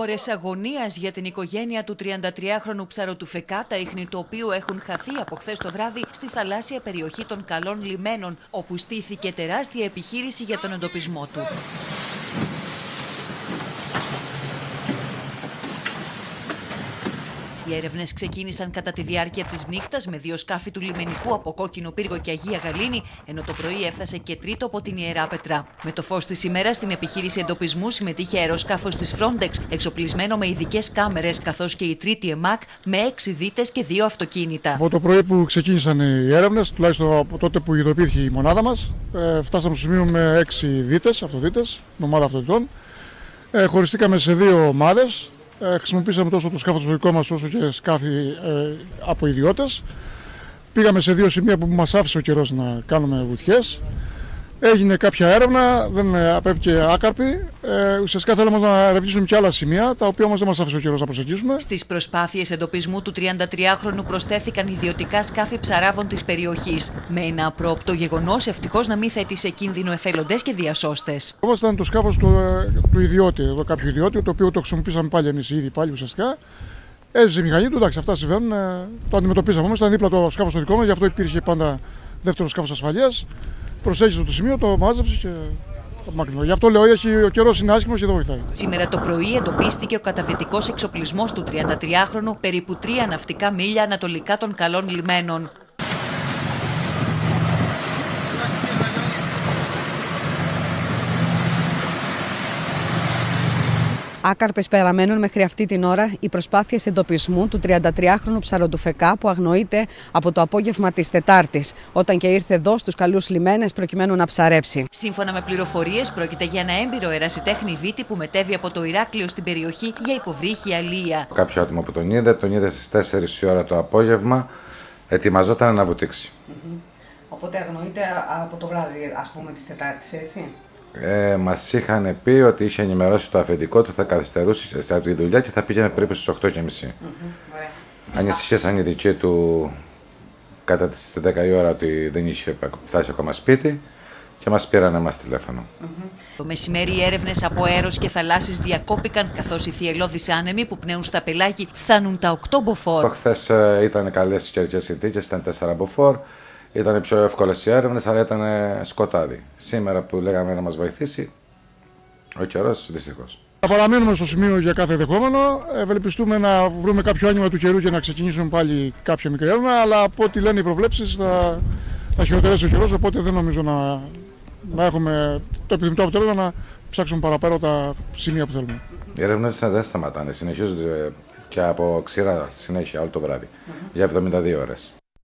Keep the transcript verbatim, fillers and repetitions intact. Ώρες αγωνίας για την οικογένεια του τριαντατριάχρονου ψαροτουφεκά, τα ίχνη του οποίου έχουν χαθεί από χθες το βράδυ στη θαλάσσια περιοχή των Καλών Λιμένων, όπου στήθηκε τεράστια επιχείρηση για τον εντοπισμό του. Οι έρευνες ξεκίνησαν κατά τη διάρκεια της νύχτας με δύο σκάφη του λιμενικού από Κόκκινο Πύργο και Αγία Γαλήνη, ενώ το πρωί έφτασε και τρίτο από την Ιερά Πετρά. Με το φως της ημέρας στην επιχείρηση εντοπισμού συμμετείχε αεροσκάφος της Frontex, εξοπλισμένο με ειδικές κάμερες, καθώς και η τρίτη ΕΜΑΚ με έξι δίτες και δύο αυτοκίνητα. Από το πρωί που ξεκίνησαν οι έρευνες, τουλάχιστον από τότε που ειδοποιήθηκε η μονάδα μας, φτάσαμε στο σημείο με έξι δίτες, αυτοδίτες, ομάδα αυτοδιτών. Ε, χωριστήκαμε σε δύο ομάδες. Χρησιμοποίησαμε τόσο το σκάφο το δικό μας όσο και σκάφη ε, από ιδιώτες. Πήγαμε σε δύο σημεία που μας άφησε ο καιρός να κάνουμε βουτιές. Έγινε κάποια έρευνα, δεν απέφυγε άκαρπη. Ε, ουσιαστικά θέλαμε να ερευνήσουμε και άλλα σημεία, τα οποία όμως δεν μας άφησε ο καιρός να προσεγγίσουμε. Στις προσπάθειες εντοπισμού του τριαντατριάχρονου προσθέθηκαν ιδιωτικά σκάφη ψαράβων της περιοχής. Με ένα απρόοπτο γεγονός, ευτυχώς να μην θέτει σε κίνδυνο εθελοντές και διασώστες. Όμως ήταν το σκάφος του, του ιδιώτη, εδώ κάποιο ιδιώτη, το οποίο το χρησιμοποίησαμε πάλι εμείς ήδη πάλι ουσιαστικά. Έζησε η μηχανή του, εντάξει, αυτά συμβαίνουν. Το αντιμετωπίσαμε όμως, ήταν δίπλα το σκάφος το δικό μας, γι' αυτό υπήρχε πάντα δεύτερο σκάφος ασφαλείας. Προσέγγισε το σημείο, το μάζεψε και το απομακρύνω. Γι' αυτό λέω ότι ο καιρός είναι άσχημος και δεν βοηθάει. Σήμερα το πρωί εντοπίστηκε ο καταβητικός εξοπλισμός του τριαντατριάχρονου περίπου τρία ναυτικά μίλια ανατολικά των Καλών Λιμένων. Άκαρπες περαμένουν μέχρι αυτή την ώρα οι προσπάθειες εντοπισμού του τριαντατριάχρονου ψαροτουφεκά που αγνοείται από το απόγευμα της Τετάρτης, όταν και ήρθε εδώ στους Καλούς Λιμένες προκειμένου να ψαρέψει. Σύμφωνα με πληροφορίες, πρόκειται για ένα έμπειρο ερασιτέχνη βήτη που μετέβει από το Ηράκλειο στην περιοχή για υποβρύχια αλία. Κάποιο άτομο που τον είδε, τον είδε στις τέσσερις η ώρα το απόγευμα, ετοιμαζόταν να βουτήξει. Mm-hmm. Οπότε αγνοείται από το βράδυ, ας πούμε, της Τετάρτης, έτσι. Ε, μας είχαν πει ότι είχε ενημερώσει το αφεντικό του, θα καθυστερούσε τη δουλειά και θα πήγαινε περίπου στις οκτώ και μισή. Mm-hmm. Ανησυχήσαν οι δικοί του κατά τις δέκα η ώρα ότι δεν είχε φτάσει ακόμα σπίτι και μας πήραν εμάς τηλέφωνο. Mm-hmm. Το μεσημέρι οι έρευνες από αέρος και θαλάσσης διακόπηκαν, καθώς οι θυελώδεις άνεμοι που πνέουν στα πελάγη φτάνουν τα οκτώ μποφόρ. Χθες ήταν καλές καιρικές συνθήκες, ήταν τέσσερα μποφόρ. Ήταν πιο εύκολες οι έρευνες, αλλά ήταν σκοτάδι. Σήμερα που λέγαμε να μας βοηθήσει, ο καιρός δυστυχώς. Θα παραμείνουμε στο σημείο για κάθε δεχόμενο. Ευελπιστούμε να βρούμε κάποιο άνοιγμα του καιρού και να ξεκινήσουμε πάλι κάποια μικρή έρευνα. Αλλά από ό,τι λένε οι προβλέψεις, θα, θα χειροτερεύσει ο καιρός. Οπότε δεν νομίζω να, να έχουμε το επιθυμητό αποτέλεσμα να ψάξουμε παραπέρα τα σημεία που θέλουμε. Οι έρευνες δεν σταματάνε, συνεχίζονται και από ξηρά συνέχεια όλο το βράδυ, για εβδομήντα δύο ώρες.